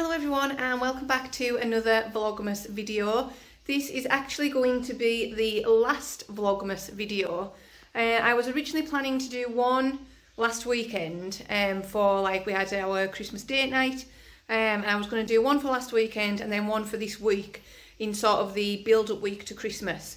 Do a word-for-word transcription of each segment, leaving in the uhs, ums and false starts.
Hello everyone and welcome back to another Vlogmas video. This is actually going to be the last Vlogmas video. Uh, I was originally planning to do one last weekend um, for like we had our Christmas date night. Um, and I was going to do one for last weekend and then one for this week in sort of the build-up week to Christmas.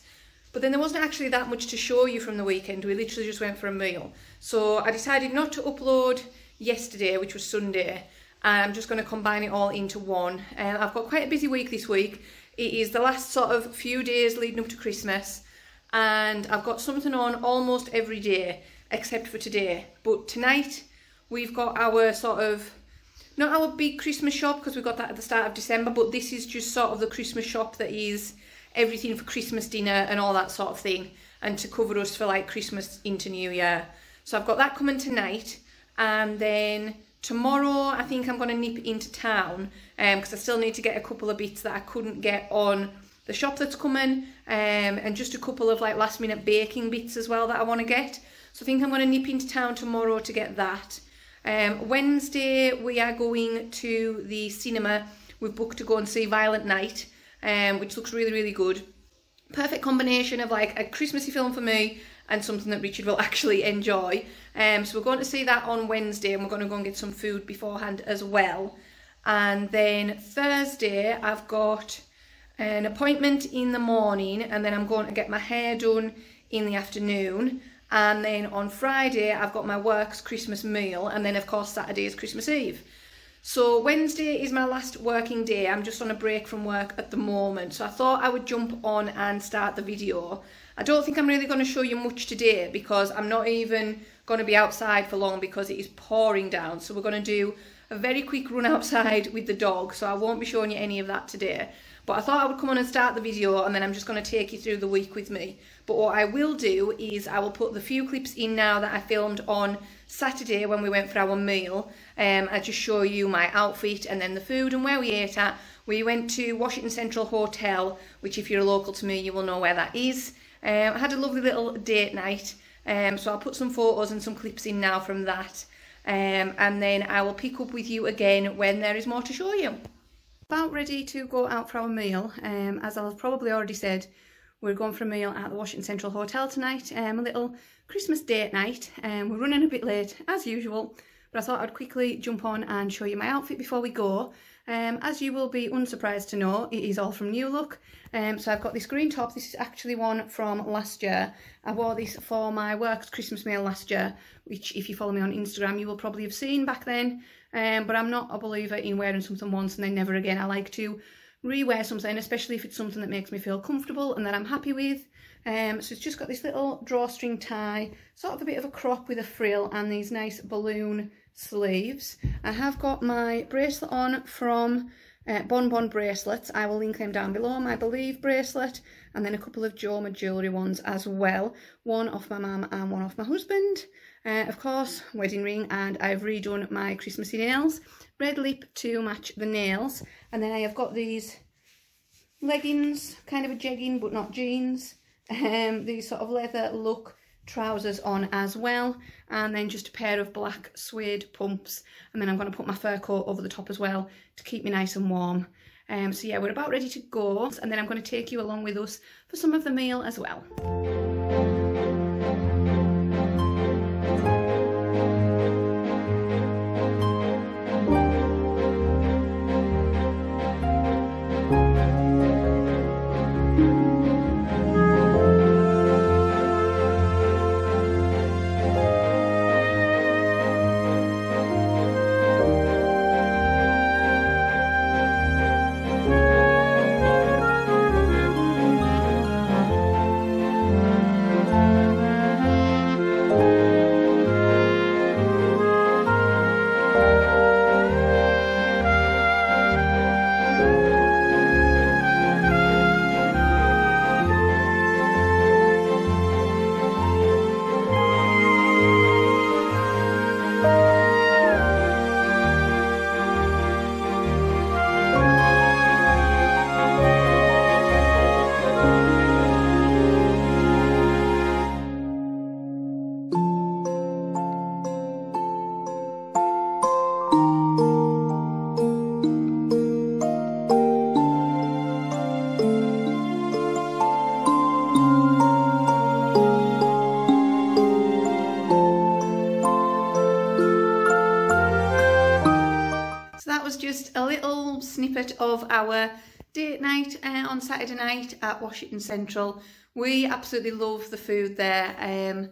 But then there wasn't actually that much to show you from the weekend. We literally just went for a meal. So I decided not to upload yesterday, which was Sunday. I'm just going to combine it all into one. Um, I've got quite a busy week this week. It is the last sort of few days leading up to Christmas, and I've got something on almost every day except for today. But tonight we've got our sort of, not our big Christmas shop because we've got that at the start of December, but this is just sort of the Christmas shop that is everything for Christmas dinner and all that sort of thing, and to cover us for like Christmas into New Year. So I've got that coming tonight, and then tomorrow I think I'm going to nip into town because um, I still need to get a couple of bits that I couldn't get on the shop that's coming, um, and just a couple of like last minute baking bits as well that I want to get. So I think I'm going to nip into town tomorrow to get that. Um, Wednesday we are going to the cinema. We've booked to go and see Violent Night, um, which looks really really good. Perfect combination of like a Christmassy film for me and something that Richard will actually enjoy. Um, so we're going to see that on Wednesday, and we're going to go and get some food beforehand as well. And then Thursday I've got an appointment in the morning, and then I'm going to get my hair done in the afternoon. And then on Friday I've got my work's Christmas meal, and then of course Saturday is Christmas Eve. So Wednesday is my last working day. I'm just on a break from work at the moment, so I thought I would jump on and start the video. I don't think I'm really going to show you much today because I'm not even going to be outside for long because it is pouring down. So we're going to do a very quick run outside with the dog, so I won't be showing you any of that today. But I thought I would come on and start the video, and then I'm just going to take you through the week with me. But what I will do is I will put the few clips in now that I filmed on Saturday when we went for our meal. Um, I just show you my outfit and then the food and where we ate at. We went to Washington Central Hotel, which if you're local to me, you will know where that is. Um, I had a lovely little date night, um, so I'll put some photos and some clips in now from that. Um, and then I will pick up with you again when there is more to show you. About ready to go out for our meal. Um, as I've probably already said, we're going for a meal at the Washington Central Hotel tonight, um, a little Christmas date night. Um, we're running a bit late as usual, but I thought I'd quickly jump on and show you my outfit before we go. Um, as you will be unsurprised to know, it is all from New Look. Um, so I've got this green top. This is actually one from last year. I wore this for my work's Christmas meal last year, which if you follow me on Instagram, you will probably have seen back then. Um, but I'm not a believer in wearing something once and then never again. I like to rewear something, especially if it's something that makes me feel comfortable and that I'm happy with. Um, so it's just got this little drawstring tie, sort of a bit of a crop with a frill, and these nice balloon sleeves. I have got my bracelet on from uh, Bon Bon bracelets. I will link them down below, my Believe bracelet, and then a couple of Joma jewelry ones as well, one off my mum and one off my husband. Uh, of course, wedding ring, and I've redone my Christmassy nails, red lip to match the nails, and then I have got these leggings, kind of a jegging but not jeans, um, these sort of leather look trousers on as well, and then just a pair of black suede pumps, and then I'm going to put my fur coat over the top as well to keep me nice and warm. Um, so yeah, we're about ready to go, and then I'm going to take you along with us for some of the meal as well. Thank you. that was just a little snippet of our date night uh, on Saturday night at Washington Central. We absolutely love the food there, um,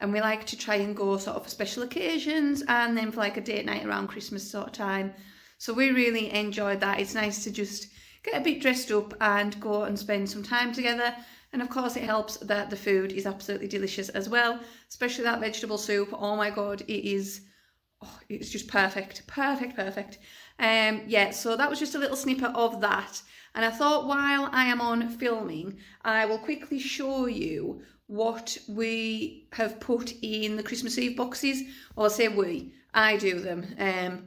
and we like to try and go sort of for special occasions and then for like a date night around Christmas sort of time. So we really enjoyed that. It's nice to just get a bit dressed up and go and spend some time together. And of course it helps that the food is absolutely delicious as well, especially that vegetable soup. Oh my God, it is, oh, it's just perfect, perfect, perfect. Um, yeah, so that was just a little snippet of that. And I thought while I am on filming, I will quickly show you what we have put in the Christmas Eve boxes. Or well, say we, I do them. Um,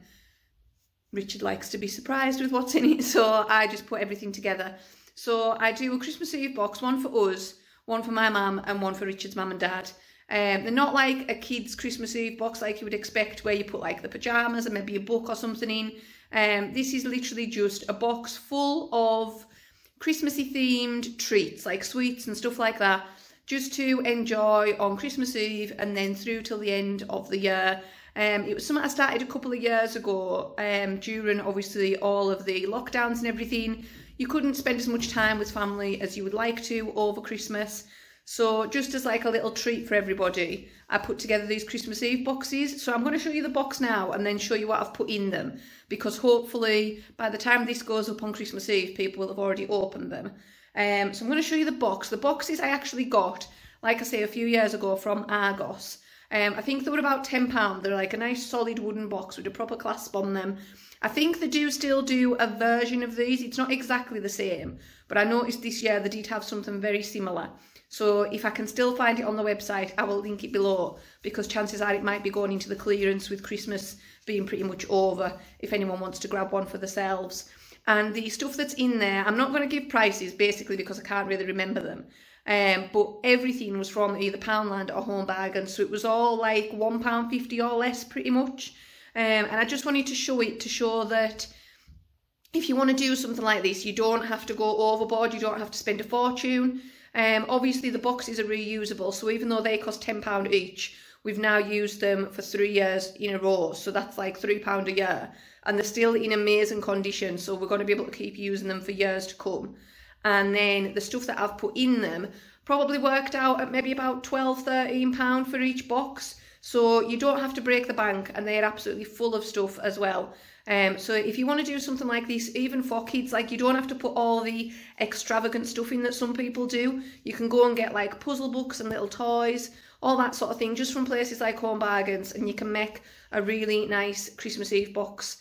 Richard likes to be surprised with what's in it, so I just put everything together. So I do a Christmas Eve box, one for us, one for my mum, and one for Richard's mum and dad. Um, they're not like a kid's Christmas Eve box like you would expect where you put like the pyjamas and maybe a book or something in. Um, this is literally just a box full of Christmassy themed treats, like sweets and stuff like that, just to enjoy on Christmas Eve and then through till the end of the year. Um, it was something I started a couple of years ago, um, during obviously all of the lockdowns and everything. You couldn't spend as much time with family as you would like to over Christmas. So just as like a little treat for everybody, I put together these Christmas Eve boxes. So I'm going to show you the box now and then show you what I've put in them, because hopefully by the time this goes up on Christmas Eve, people will have already opened them. Um, so I'm going to show you the box. The boxes I actually got, like I say, a few years ago from Argos. Um, I think they were about ten pounds. They're like a nice solid wooden box with a proper clasp on them. I think they do still do a version of these. It's not exactly the same, but I noticed this year they did have something very similar. So if I can still find it on the website, I will link it below, because chances are it might be going into the clearance with Christmas being pretty much over, if anyone wants to grab one for themselves. And the stuff that's in there, I'm not going to give prices basically because I can't really remember them. Um, but everything was from either Poundland or Home Bargains. So it was all like one pound fifty or less pretty much. Um, and I just wanted to show it to show that if you want to do something like this, you don't have to go overboard. You don't have to spend a fortune. Um, obviously the boxes are reusable. So even though they cost ten pounds each, we've now used them for three years in a row. So that's like three pounds a year. And they're still in amazing condition. So we're going to be able to keep using them for years to come. And then the stuff that I've put in them probably worked out at maybe about twelve, thirteen pounds for each box. So you don't have to break the bank, and they're absolutely full of stuff as well. Um, so if you want to do something like this, even for kids, like you don't have to put all the extravagant stuff in that some people do. You can go and get like puzzle books and little toys, all that sort of thing, just from places like Home Bargains, and you can make a really nice Christmas Eve box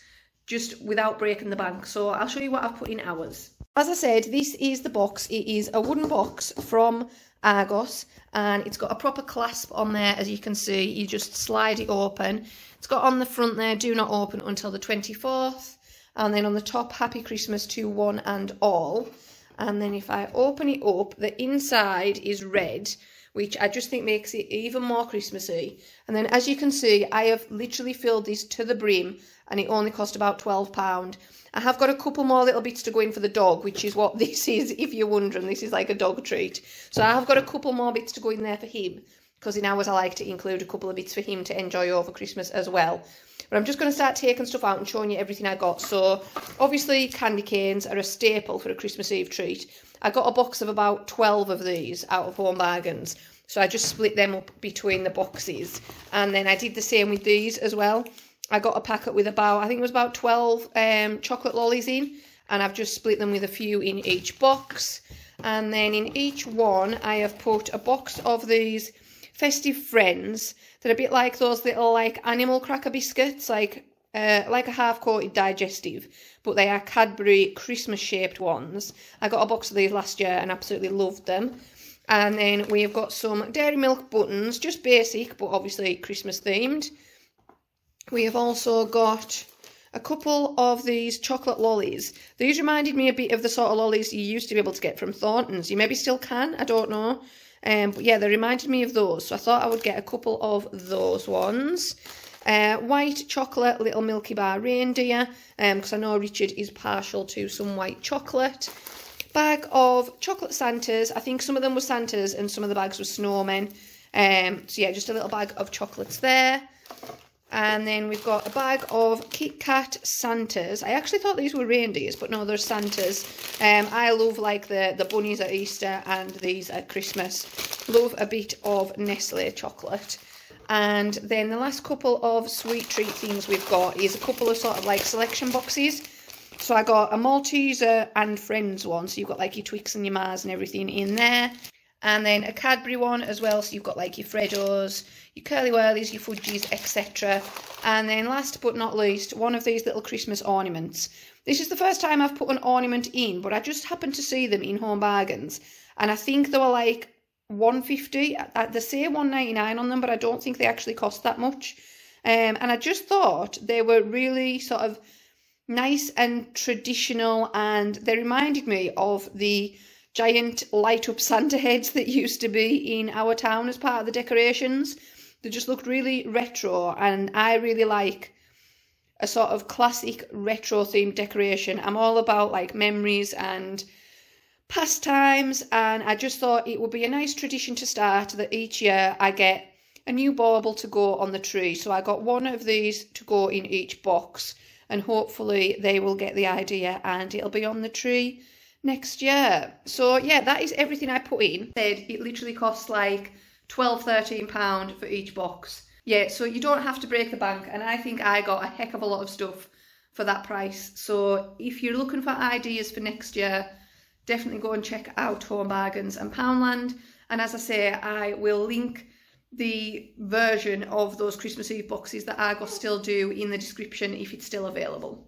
just without breaking the bank. So I'll show you what I've put in ours. As I said, this is the box. It is a wooden box from Argos, and it's got a proper clasp on there, as you can see. You just slide it open. It's got on the front there, do not open until the twenty-fourth, and then on the top, Happy Christmas to one and all. And then if I open it up, the inside is red, which I just think makes it even more Christmassy. And then as you can see, I have literally filled this to the brim, and it only cost about twelve pounds. I have got a couple more little bits to go in for the dog, which is what this is, if you're wondering. This is like a dog treat. So I have got a couple more bits to go in there for him, because in ours I like to include a couple of bits for him to enjoy over Christmas as well. But I'm just going to start taking stuff out and showing you everything I got. So obviously candy canes are a staple for a Christmas Eve treat. I got a box of about twelve of these out of Home Bargains. So I just split them up between the boxes. And then I did the same with these as well. I got a packet with about, I think it was about twelve um, chocolate lollies in. And I've just split them with a few in each box. And then in each one, I have put a box of these festive friends. They're a bit like those little like animal cracker biscuits, like Uh, like a half-coated digestive, but they are Cadbury Christmas-shaped ones. I got a box of these last year and absolutely loved them. And then we've got some Dairy Milk buttons, just basic, but obviously Christmas-themed. We have also got a couple of these chocolate lollies. These reminded me a bit of the sort of lollies you used to be able to get from Thornton's. You maybe still can, I don't know. Um, but yeah, they reminded me of those, so I thought I would get a couple of those ones. Uh, white chocolate little Milky Bar reindeer, because um, I know Richard is partial to some white chocolate. Bag of chocolate Santas. I think some of them were Santas and some of the bags were snowmen. Um, so yeah, just a little bag of chocolates there. And then we've got a bag of Kit Kat Santas. I actually thought these were reindeers, but no, they're Santas. Um, I love like the, the bunnies at Easter and these at Christmas. Love a bit of Nestle chocolate. And then the last couple of sweet treat things we've got is a couple of sort of like selection boxes. So I got a Malteser and Friends one. So you've got like your Twix and your Mars and everything in there. And then a Cadbury one as well, so you've got like your Freddos, your Curly Whirlies, your Fudgies, et cetera. And then last but not least, one of these little Christmas ornaments. This is the first time I've put an ornament in, but I just happened to see them in Home Bargains. And I think they were like one pound fifty. They say one pound ninety-nine on them, but I don't think they actually cost that much. Um, and I just thought they were really sort of nice and traditional, and they reminded me of the giant light-up Santa heads that used to be in our town as part of the decorations. They just looked really retro, and I really like a sort of classic retro-themed decoration. I'm all about, like, memories and pastimes, and I just thought it would be a nice tradition to start that each year I get a new bauble to go on the tree. So I got one of these to go in each box, and hopefully they will get the idea and it'll be on the tree next year. So yeah, that is everything I put in. It literally costs like twelve, thirteen pounds for each box. Yeah, so you don't have to break the bank, and I think I got a heck of a lot of stuff for that price. So if you're looking for ideas for next year, definitely go and check out Home Bargains and Poundland. And as I say, I will link the version of those Christmas Eve boxes that Argos still do in the description if it's still available.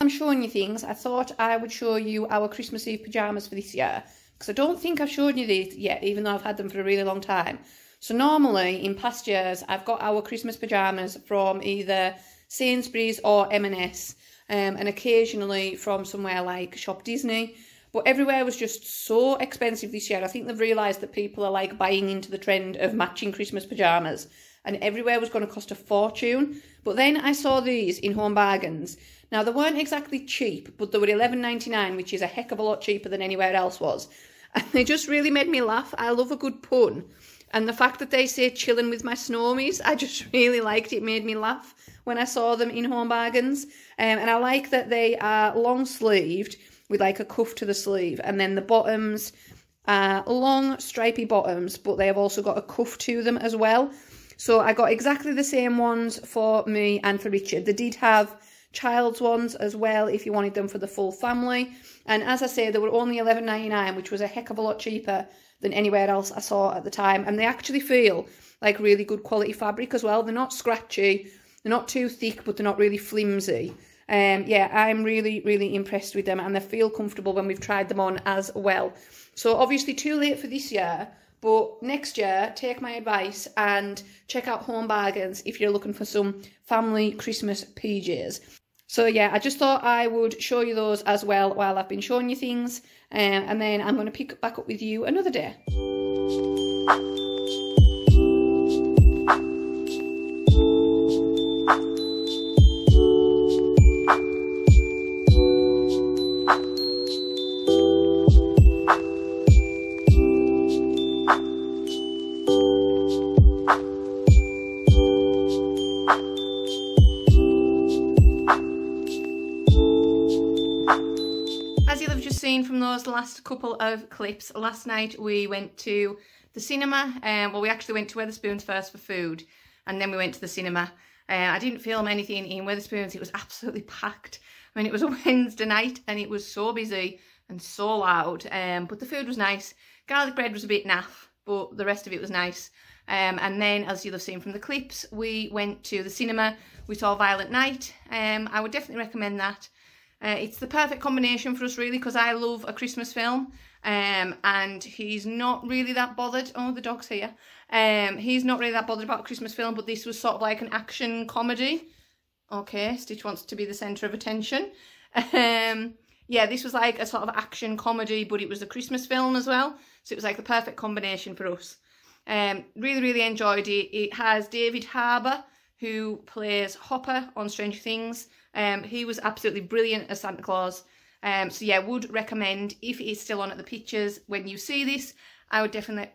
I'm showing you things. I thought I would show you our Christmas Eve pyjamas for this year, because I don't think I've shown you these yet, even though I've had them for a really long time. So normally in past years I've got our Christmas pyjamas from either Sainsbury's or M and S, um, and occasionally from somewhere like Shop Disney, but everywhere was just so expensive this year. I think they've realised that people are like buying into the trend of matching Christmas pyjamas, and everywhere was going to cost a fortune. But then I saw these in Home Bargains. Now, they weren't exactly cheap, but they were eleven ninety-nine, which is a heck of a lot cheaper than anywhere else was. And they just really made me laugh. I love a good pun. And the fact that they say chilling with my snomies, I just really liked it. It made me laugh when I saw them in Home Bargains. Um, and I like that they are long-sleeved with like a cuff to the sleeve. And then the bottoms are long, stripy bottoms, but they have also got a cuff to them as well. So I got exactly the same ones for me and for Richard. They did have child's ones as well if you wanted them for the full family. And as I say, they were only eleven ninety-nine, which was a heck of a lot cheaper than anywhere else I saw at the time. And they actually feel like really good quality fabric as well. They're not scratchy, they're not too thick, but they're not really flimsy. Um, yeah, I'm really, really impressed with them, and they feel comfortable when we've tried them on as well. So obviously too late for this year, but next year, take my advice and check out Home Bargains if you're looking for some family Christmas P Js. So yeah, I just thought I would show you those as well while I've been showing you things. Um, and then I'm going to pick back up with you another day. From those last couple of clips, last night we went to the cinema, and um, well, we actually went to Weatherspoons first for food, and then we went to the cinema. uh, I didn't film anything in Weatherspoons. It was absolutely packed. I mean, it was a Wednesday night and it was so busy and so loud, um, but the food was nice. Garlic bread was a bit naff, but the rest of it was nice. Um, and then, as you'll have seen from the clips, we went to the cinema. We saw Violent Night. um, I would definitely recommend that. Uh, it's the perfect combination for us, really, because I love a Christmas film, um, and he's not really that bothered. Oh, the dog's here. Um, he's not really that bothered about a Christmas film, but this was sort of like an action comedy. Okay, Stitch wants to be the centre of attention. Um, yeah, this was like a sort of action comedy, but it was a Christmas film as well, so it was like the perfect combination for us. Um, really, really enjoyed it. It has David Harbour, who plays Hopper on Stranger Things. Um, he was absolutely brilliant as Santa Claus. Um, so yeah, would recommend, if it is still on at the pictures when you see this, I would definitely...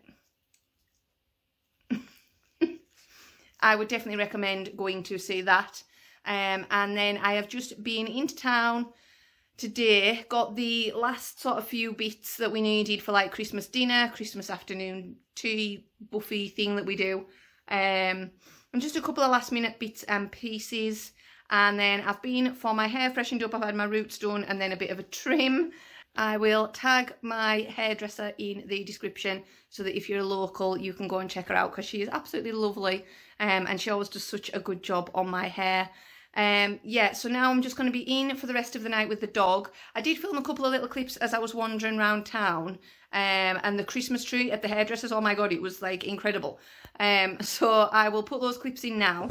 I would definitely recommend going to see that. Um, and then I have just been into town today, got the last sort of few bits that we needed for like Christmas dinner, Christmas afternoon tea, buffet thing that we do. Um, and just a couple of last minute bits and pieces. And then I've been for my hair freshened up, I've had my roots done and then a bit of a trim. I will tag my hairdresser in the description so that if you're a local you can go and check her out, because she is absolutely lovely, um, and she always does such a good job on my hair. Um, yeah, so now I'm just going to be in for the rest of the night with the dog. I did film a couple of little clips as I was wandering around town, um, and the Christmas tree at the hairdresser's, oh my god, it was like incredible. Um, so I will put those clips in now.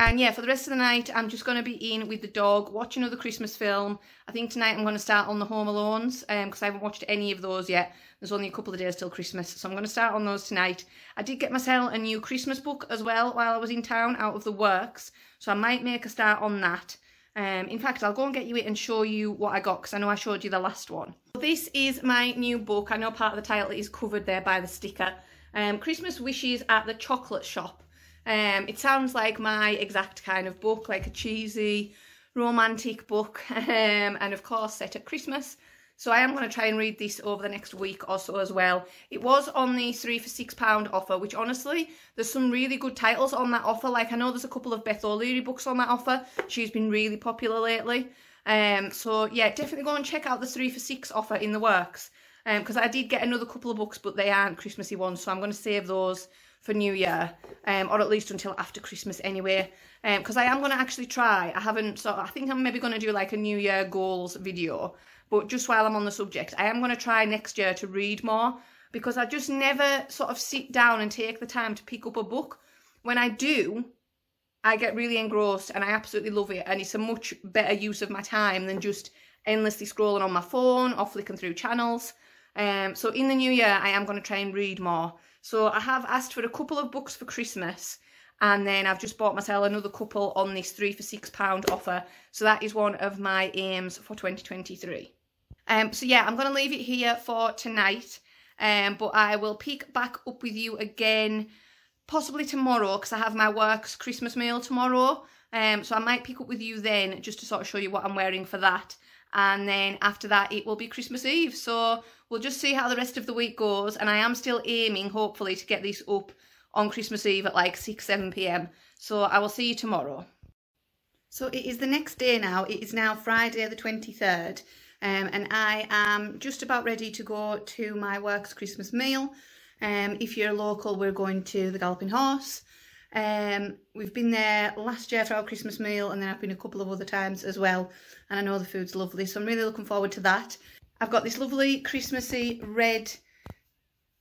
And yeah, for the rest of the night, I'm just going to be in with the dog, watch another Christmas film. I think tonight I'm going to start on the Home Alones, um, because I haven't watched any of those yet. There's only a couple of days till Christmas, so I'm going to start on those tonight. I did get myself a new Christmas book as well while I was in town, out of The Works, so I might make a start on that. Um, in fact, I'll go and get you it and show you what I got, because I know I showed you the last one. So this is my new book. I know part of the title is covered there by the sticker. Um, Christmas Wishes at the Chocolate Shop. Um, it sounds like my exact kind of book, like a cheesy, romantic book, um, and of course set at Christmas. So I am going to try and read this over the next week or so as well. It was on the three for six pound offer, which honestly, there's some really good titles on that offer. Like I know there's a couple of Beth O'Leary books on that offer. She's been really popular lately. Um, so yeah, definitely go and check out the three for six offer in The Works. Um, because I did get another couple of books, but they aren't Christmassy ones, so I'm going to save those for New Year, um, or at least until after Christmas anyway, because um, I am going to actually try, I haven't, so I think I'm maybe going to do like a New Year goals video, but just while I'm on the subject, I am going to try next year to read more, because I just never sort of sit down and take the time to pick up a book. When I do, I get really engrossed and I absolutely love it, and it's a much better use of my time than just endlessly scrolling on my phone or flicking through channels. Um, so in the new year, I am going to try and read more. So I have asked for a couple of books for Christmas, and then I've just bought myself another couple on this three for six pound offer. So that is one of my aims for twenty twenty-three. Um, so yeah, I'm going to leave it here for tonight, um, but I will pick back up with you again, possibly tomorrow, because I have my work's Christmas mail tomorrow. Um, so I might pick up with you then just to sort of show you what I'm wearing for that. And then after that it will be Christmas Eve, so we'll just see how the rest of the week goes, and I am still aiming hopefully to get this up on Christmas Eve at like six seven p m so I will see you tomorrow. So it is the next day now. It is now Friday the twenty-third, um, and I am just about ready to go to my work's Christmas meal. Um, if you're local, we're going to the Galloping Horse. Um, we've been there last year for our Christmas meal, and then I've been a couple of other times as well, and I know the food's lovely, so I'm really looking forward to that. I've got this lovely Christmassy red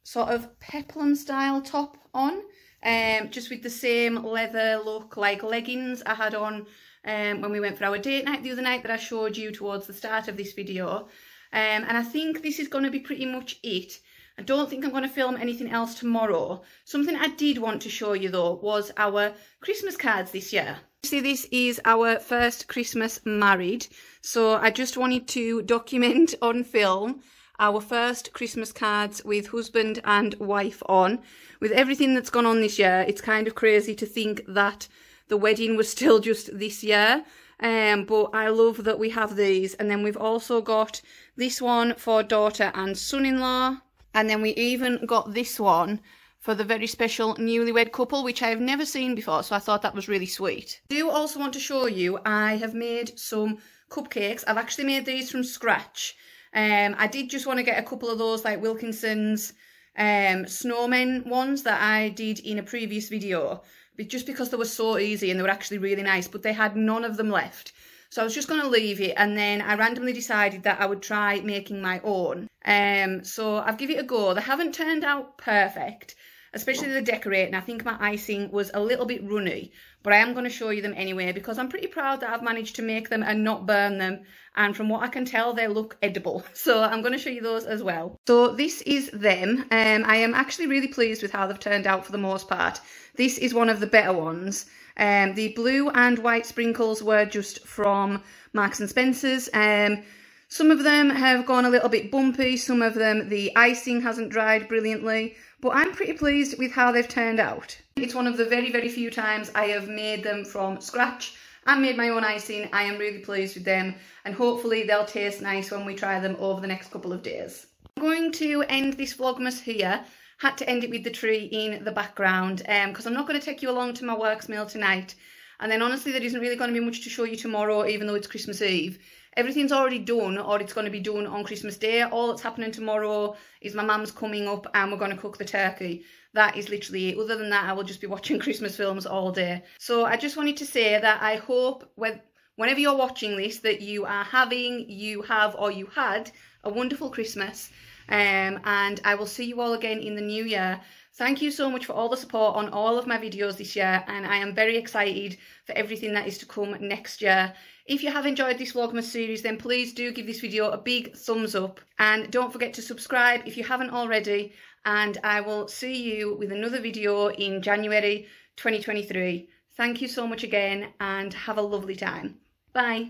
sort of peplum style top on, um, just with the same leather look like leggings I had on um, when we went for our date night the other night that I showed you towards the start of this video, um, and I think this is going to be pretty much it. I don't think I'm going to film anything else tomorrow. Something I did want to show you though was our Christmas cards this year. See, this is our first Christmas married, so I just wanted to document on film our first Christmas cards with husband and wife on. With everything that's gone on this year, it's kind of crazy to think that the wedding was still just this year. Um, but I love that we have these. And then we've also got this one for daughter and son-in-law. And then we even got this one for the very special newlywed couple, which I have never seen before. So I thought that was really sweet. I do also want to show you, I have made some cupcakes. I've actually made these from scratch. Um, I did just want to get a couple of those like Wilkinson's um, snowmen ones that I did in a previous video, but just because they were so easy and they were actually really nice, but they had none of them left. So I was just going to leave it, and then I randomly decided that I would try making my own. Um, so I've given it a go. They haven't turned out perfect, especially the decorating. I think my icing was a little bit runny, but I am going to show you them anyway because I'm pretty proud that I've managed to make them and not burn them. And from what I can tell, they look edible. So I'm going to show you those as well. So this is them. Um, I am actually really pleased with how they've turned out for the most part. This is one of the better ones. Um, the blue and white sprinkles were just from Marks and Spencers. Um, some of them have gone a little bit bumpy. Some of them, the icing hasn't dried brilliantly. But I'm pretty pleased with how they've turned out. It's one of the very, very few times I have made them from scratch and made my own icing. I am really pleased with them, and hopefully they'll taste nice when we try them over the next couple of days. I'm going to end this Vlogmas here. Had to end it with the tree in the background because um, I'm not going to take you along to my works meal tonight. And then honestly, there isn't really going to be much to show you tomorrow, even though it's Christmas Eve. Everything's already done, or it's going to be done on Christmas Day. All that's happening tomorrow is my mum's coming up and we're going to cook the turkey. That is literally it. Other than that, I will just be watching Christmas films all day. So I just wanted to say that I hope when, whenever you're watching this that you are having, you have or you had a wonderful Christmas. Um, and I will see you all again in the new year. Thank you so much for all the support on all of my videos this year, and I am very excited for everything that is to come next year. If you have enjoyed this Vlogmas series, then please do give this video a big thumbs up, and don't forget to subscribe if you haven't already, and I will see you with another video in January twenty twenty-three. Thank you so much again, and have a lovely time. Bye.